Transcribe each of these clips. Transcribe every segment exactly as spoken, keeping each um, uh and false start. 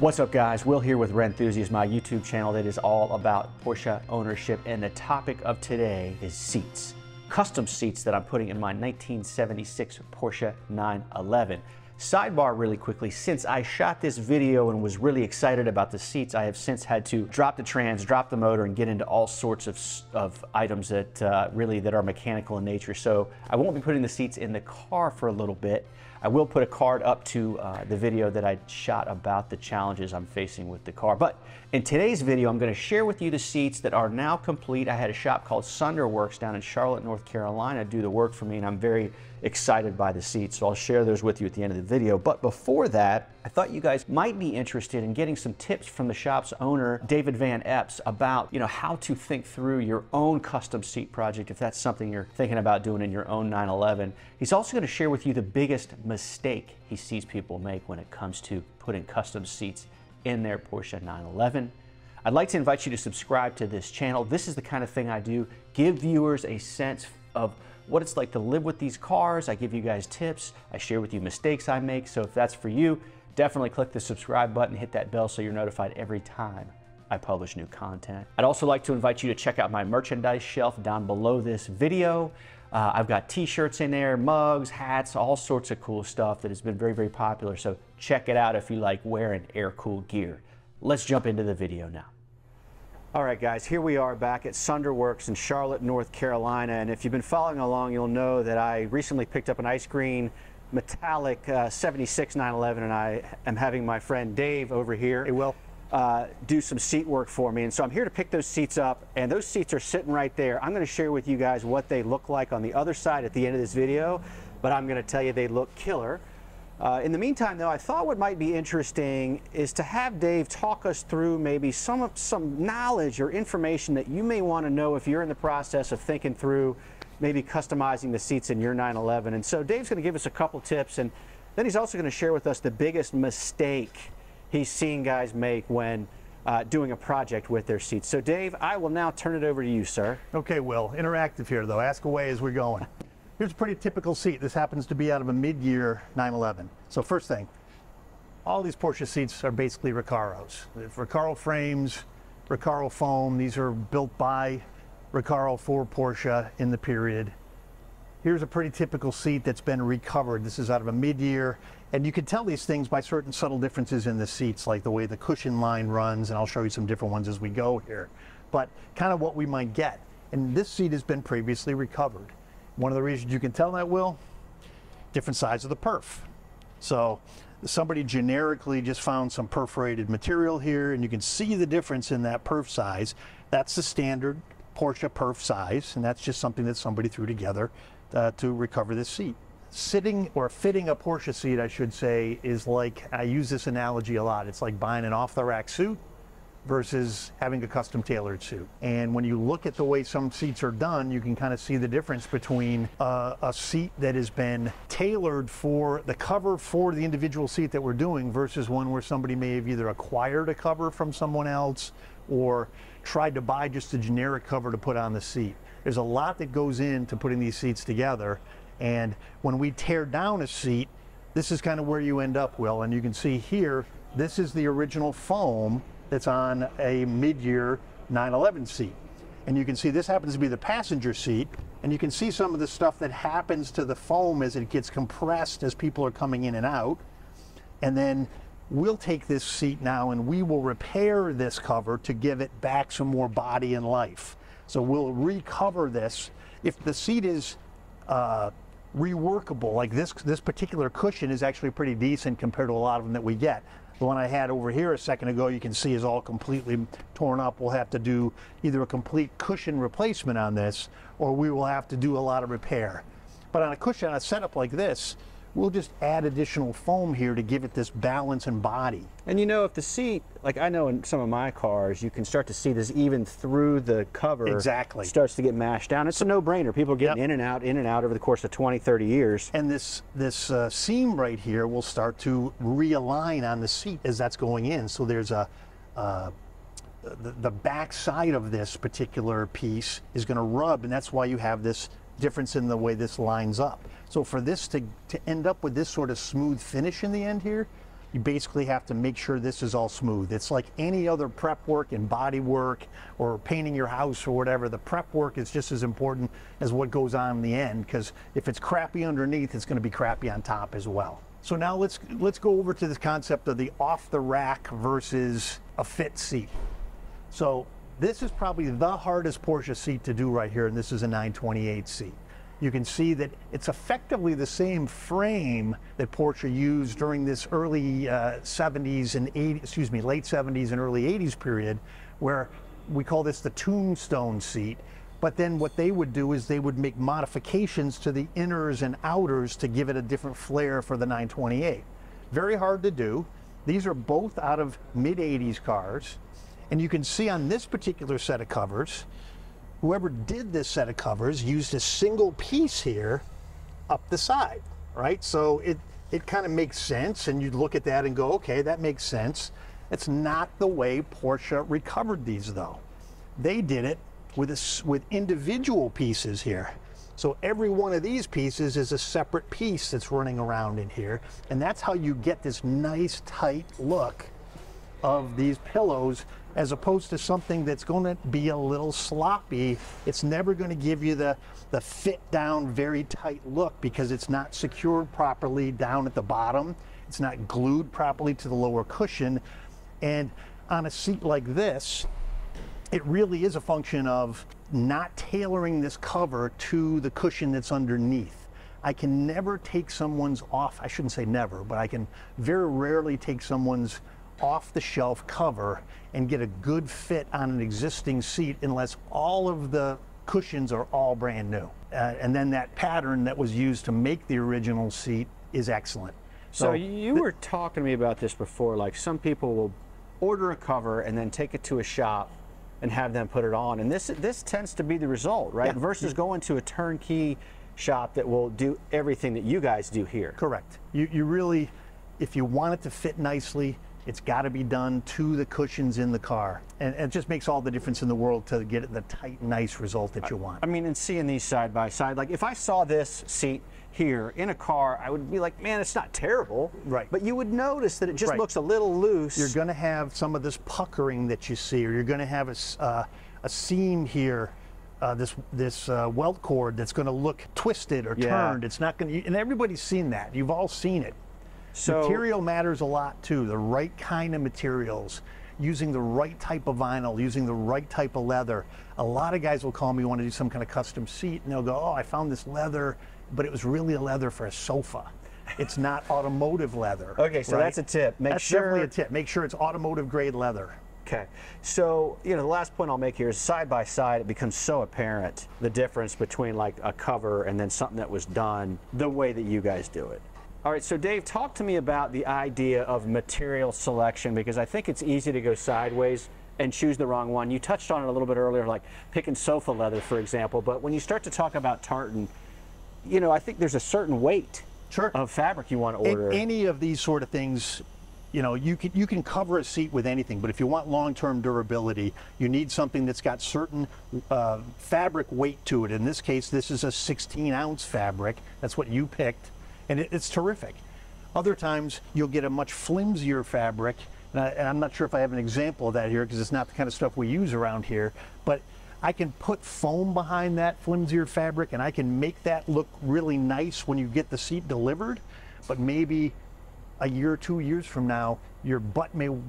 What's up, guys? Will here with Rennthusiast, my YouTube channel that is all about Porsche ownership, and the topic of today is seats. Custom seats that I'm putting in my nineteen seventy-six Porsche nine eleven. Sidebar really quickly, since I shot this video and was really excited about the seats, I have since had to drop the trans, drop the motor, and get into all sorts of, of items that uh, really that are mechanical in nature. So I won't be putting the seats in the car for a little bit. I will put a card up to uh, the video that I shot about the challenges I'm facing with the car. But in today's video, I'm going to share with you the seats that are now complete. I had a shop called Sonderwerks down in Charlotte, North Carolina, do the work for me, and I'm very excited by the seats, so I'll share those with you at the end of the video. But before that, I thought you guys might be interested in getting some tips from the shop's owner, David Van Epps, about, you know, how to think through your own custom seat project if that's something you're thinking about doing in your own nine eleven. He's also going to share with you the biggest mistake he sees people make when it comes to putting custom seats in their Porsche nine eleven. I'd like to invite you to subscribe to this channel. This is the kind of thing I do, give viewers a sense of what it's like to live with these cars. I give you guys tips. I share with you mistakes I make. So if that's for you, definitely click the subscribe button, hit that bell so you're notified every time I publish new content. I'd also like to invite you to check out my merchandise shelf down below this video. Uh, I've got t-shirts in there, mugs, hats, all sorts of cool stuff that has been very, very popular. So check it out if you like wearing air-cooled gear. Let's jump into the video now. All right, guys, here we are back at Sonderwerks in Charlotte, North Carolina, and if you've been following along, you'll know that I recently picked up an ice green metallic uh, seventy-six nine eleven, and I am having my friend Dave over here hey, Will. Uh, do some seat work for me, and so I'm here to pick those seats up, and those seats are sitting right there. I'm going to share with you guys what they look like on the other side at the end of this video, but I'm going to tell you they look killer. Uh, in the meantime, though, I thought what might be interesting is to have Dave talk us through maybe some of some knowledge or information that you may want to know if you're in the process of thinking through maybe customizing the seats in your nine eleven. And so Dave's going to give us a couple tips, and then he's also going to share with us the biggest mistake he's seen guys make when uh, doing a project with their seats. So Dave, I will now turn it over to you, sir. Okay, Will. Interactive here, though. Ask away as we're going. Here's a pretty typical seat. This happens to be out of a mid-year nine eleven. So first thing, all these Porsche seats are basically Recaros. Recaro frames, Recaro foam. These are built by Recaro for Porsche in the period. Here's a pretty typical seat that's been recovered. This is out of a mid-year, and you can tell these things by certain subtle differences in the seats, like the way the cushion line runs, and I'll show you some different ones as we go here. But kind of what we might get, and this seat has been previously recovered. One of the reasons you can tell that, Will, different size of the perf. So somebody generically just found some perforated material here, and you can see the difference in that perf size. That's the standard Porsche perf size, and that's just something that somebody threw together uh, to recover this seat. Sitting or fitting a Porsche seat, I should say, is like, I use this analogy a lot, it's like buying an off-the-rack suit versus having a custom tailored suit. And when you look at the way some seats are done, you can kind of see the difference between uh, a seat that has been tailored for the cover for the individual seat that we're doing versus one where somebody may have either acquired a cover from someone else or tried to buy just a generic cover to put on the seat. There's a lot that goes into putting these seats together, and when we tear down a seat, this is kind of where you end up, Will, and you can see here, this is the original foam that's on a mid-year nine eleven seat. And you can see this happens to be the passenger seat, and you can see some of the stuff that happens to the foam as it gets compressed as people are coming in and out. And then we'll take this seat now and we will repair this cover to give it back some more body and life. So we'll recover this. If the seat is uh, reworkable, like this, this particular cushion is actually pretty decent compared to a lot of them that we get. The one I had over here a second ago, you can see is all completely torn up. We'll have to do either a complete cushion replacement on this, or we will have to do a lot of repair. But on a cushion, on a setup like this, we'll just add additional foam here to give it this balance and body. And you know, if the seat, like I know in some of my cars, you can start to see this even through the cover. Exactly. It starts to get mashed down. It's a no-brainer. People are getting yep. in and out, in and out over the course of twenty, thirty years. And this, this uh, seam right here will start to realign on the seat as that's going in. So there's a, uh, the, the back side of this particular piece is gonna rub, and that's why you have this difference in the way this lines up. So for this to, to end up with this sort of smooth finish in the end here, you basically have to make sure this is all smooth. It's like any other prep work and body work or painting your house or whatever. The prep work is just as important as what goes on in the end, because if it's crappy underneath, it's going to be crappy on top as well. So now let's let's go over to this concept of the off the rack versus a fit seat. So this is probably the hardest Porsche seat to do right here, and this is a nine twenty-eight seat. You can see that it's effectively the same frame that Porsche used during this early uh, seventies and eighties, excuse me, late seventies and early eighties period, where we call this the tombstone seat. But then what they would do is they would make modifications to the inners and outers to give it a different flair for the nine twenty-eight. Very hard to do. These are both out of mid eighties cars. And you can see on this particular set of covers, whoever did this set of covers used a single piece here up the side, right? So it, it kind of makes sense, and you'd look at that and go, okay, that makes sense. It's not the way Porsche recovered these though. They did it with, a, with individual pieces here. So every one of these pieces is a separate piece that's running around in here. And that's how you get this nice tight look of these pillows, as opposed to something that's going to be a little sloppy. It's never going to give you the, the fit down, very tight look, because it's not secured properly down at the bottom. It's not glued properly to the lower cushion. And on a seat like this, it really is a function of not tailoring this cover to the cushion that's underneath. I can never take someone's off, I shouldn't say never, but I can very rarely take someone's off-the-shelf cover and get a good fit on an existing seat unless all of the cushions are all brand new. Uh, and then that pattern that was used to make the original seat is excellent. So, so you were talking to me about this before, like some people will order a cover and then take it to a shop and have them put it on. And this, this tends to be the result, right? Yeah. Versus going to a turnkey shop that will do everything that you guys do here. Correct. You, you really, if you want it to fit nicely, it's got to be done to the cushions in the car. And, and it just makes all the difference in the world to get the tight, nice result that you want. I mean, and seeing these side by side, like if I saw this seat here in a car, I would be like, man, it's not terrible. Right. But you would notice that it just right. looks a little loose. You're going to have some of this puckering that you see, or you're going to have a, uh, a seam here, uh, this, this uh, welt cord that's going to look twisted or yeah. turned. It's not going to, and everybody's seen that. You've all seen it. So, material matters a lot too. The right kind of materials, using the right type of vinyl, using the right type of leather. A lot of guys will call me, want to do some kind of custom seat, and they'll go, oh, I found this leather, but it was really a leather for a sofa. It's not automotive leather. Okay, so right? that's a tip. Make that's sure, definitely a tip. Make sure it's automotive grade leather. Okay, so you know the last point I'll make here is side by side, it becomes so apparent the difference between like a cover and then something that was done the way that you guys do it. All right, so Dave, talk to me about the idea of material selection, because I think it's easy to go sideways and choose the wrong one. You touched on it a little bit earlier, like picking sofa leather, for example, but when you start to talk about tartan, you know, I think there's a certain weight sure. of fabric you want to order. In any of these sort of things, you know, you can, you can cover a seat with anything, but if you want long-term durability, you need something that's got certain uh, fabric weight to it. In this case, this is a sixteen ounce fabric. That's what you picked. And it's terrific. Other times you'll get a much flimsier fabric, and, I, and I'm not sure if I have an example of that here because it's not the kind of stuff we use around here, but I can put foam behind that flimsier fabric and I can make that look really nice when you get the seat delivered, but maybe a year or two years from now your butt may you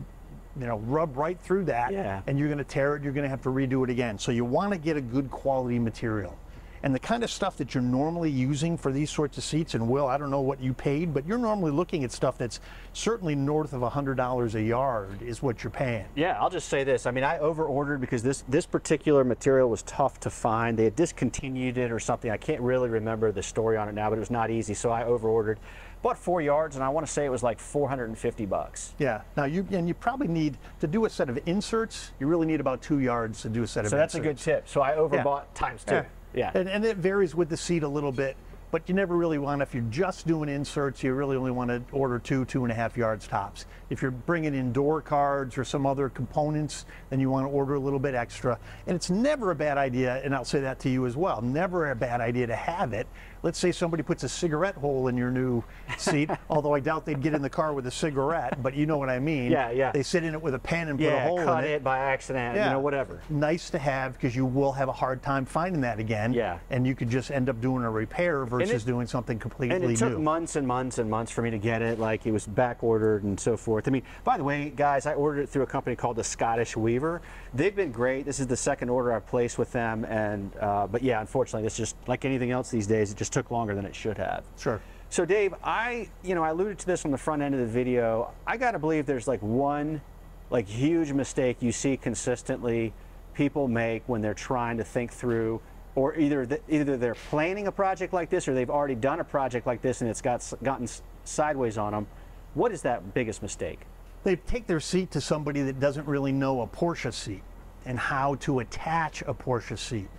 know, rub right through that yeah. and you're going to tear it, you're going to have to redo it again. So you want to get a good quality material. And the kind of stuff that you're normally using for these sorts of seats, and Will, I don't know what you paid, but you're normally looking at stuff that's certainly north of a hundred dollars a yard is what you're paying. Yeah, I'll just say this. I mean, I over-ordered because this, this particular material was tough to find. They had discontinued it or something. I can't really remember the story on it now, but it was not easy, so I over-ordered. Bought four yards, and I want to say it was like four hundred fifty bucks. Yeah. Now, you and you probably need to do a set of inserts. You really need about two yards to do a set of inserts. So that's a good tip. So I overbought yeah. times two. Yeah. Yeah, and, and it varies with the seat a little bit, but you never really want, if you're just doing inserts, you really only want to order two, two and a half yards tops. If you're bringing in door cards or some other components, then you want to order a little bit extra. And it's never a bad idea, and I'll say that to you as well, never a bad idea to have it let's say somebody puts a cigarette hole in your new seat, although I doubt they'd get in the car with a cigarette, but you know what I mean. Yeah, yeah. They sit in it with a pen and yeah, put a hole in it. Yeah, cut it by accident, yeah. you know, whatever. Nice to have, because you will have a hard time finding that again. Yeah. And you could just end up doing a repair versus it, doing something completely new. And it took new. months and months and months for me to get it. Like, it was back ordered and so forth. I mean, by the way, guys, I ordered it through a company called the Scottish Weaver. They've been great. This is the second order I've placed with them. And, uh, but yeah, unfortunately, it's just like anything else these days, it just took longer than it should have. Sure. So Dave, I, you know, I alluded to this on the front end of the video. I gotta believe there's like one like huge mistake you see consistently people make when they're trying to think through, or either the, either they're planning a project like this, or they've already done a project like this and it's got gotten sideways on them. What is that biggest mistake? They take their seat to somebody that doesn't really know a Porsche seat and how to attach a Porsche seat.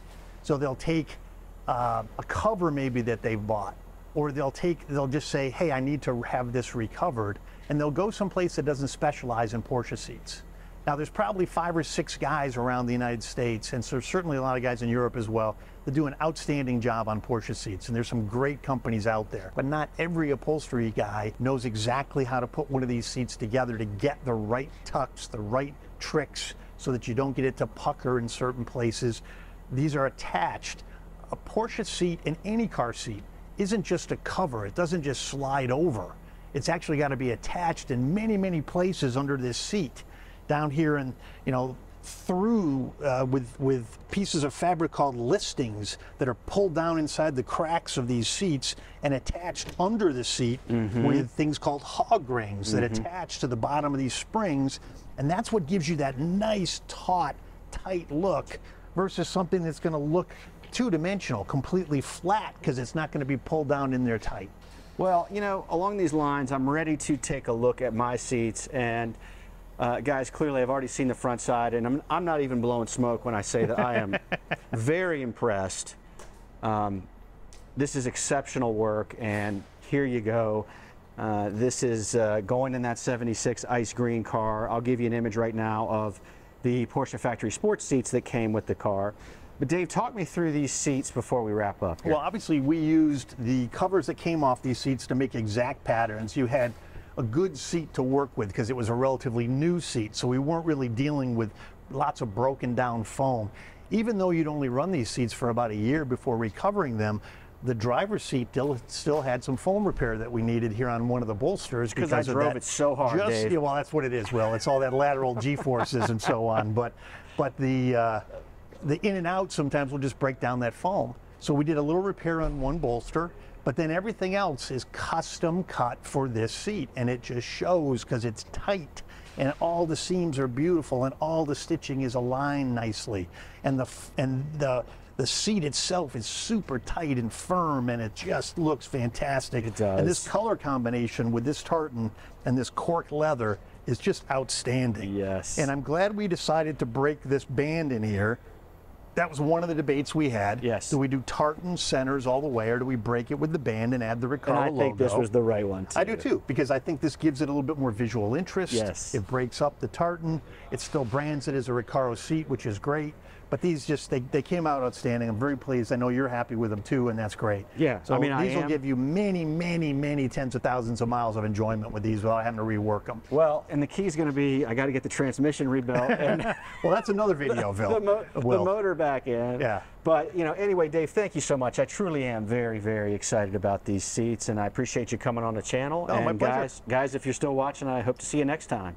So they'll take uh, a cover maybe that they've bought, or they'll take, they'll just say, hey, I need to have this recovered, and they'll go someplace that doesn't specialize in Porsche seats. Now, there's probably five or six guys around the United States, and so certainly a lot of guys in Europe as well, that do an outstanding job on Porsche seats, and there's some great companies out there. But not every upholstery guy knows exactly how to put one of these seats together to get the right tucks, the right tricks, so that you don't get it to pucker in certain places. These are attached. A Porsche seat and any car seat isn't just a cover. It doesn't just slide over. It's actually got to be attached in many, many places under this seat. Down here, and you know, through uh, with with pieces of fabric called listings that are pulled down inside the cracks of these seats and attached under the seat mm-hmm. with things called hog rings that mm-hmm. attach to the bottom of these springs, and that's what gives you that nice, taut, tight look versus something that's going to look two-dimensional, completely flat, because it's not going to be pulled down in there tight. Well, you know, along these lines, I'm ready to take a look at my seats. And Uh, guys, clearly I've already seen the front side, and I'm, I'm not even blowing smoke when I say that I am very impressed. Um, this is exceptional work, and here you go. Uh, this is uh, going in that seventy-six ice green car. I'll give you an image right now of the Porsche factory sports seats that came with the car. But Dave, talk me through these seats before we wrap up here. Well, obviously we used the covers that came off these seats to make exact patterns. You had a good seat to work with because it was a relatively new seat, so we weren't really dealing with lots of broken down foam. Even though you'd only run these seats for about a year before recovering them, the driver's seat still had some foam repair that we needed here on one of the bolsters because I drove it so hard, just, Dave. Yeah, well, that's what it is, Will. It's all that lateral G-forces and so on, but but the uh, the in and out sometimes will just break down that foam. So we did a little repair on one bolster, but then everything else is custom cut for this seat, and it just shows because it's tight, and all the seams are beautiful, and all the stitching is aligned nicely, and the and the the seat itself is super tight and firm, and it just looks fantastic. It does. And this color combination with this tartan and this cork leather is just outstanding. Yes. And I'm glad we decided to break this band in here. That was one of the debates we had. Yes. Do we do tartan centers all the way, or do we break it with the band and add the Recaro logo? And I think logo? this was the right one, too. I do, too, because I think this gives it a little bit more visual interest. Yes. It breaks up the tartan. It still brands it as a Recaro seat, which is great. But these just, they, they came out outstanding. I'm very pleased. I know you're happy with them, too, and that's great. Yeah, so I mean, these I will give you many, many, many tens of thousands of miles of enjoyment with these without having to rework them. Well, and the key is going to be, I got to get the transmission rebuilt. And well, that's another video, Phil. The, mo Will. the motor back in. Yeah. But, you know, anyway, Dave, thank you so much. I truly am very, very excited about these seats, and I appreciate you coming on the channel. Oh, and my pleasure. Guys, guys, if you're still watching, I hope to see you next time.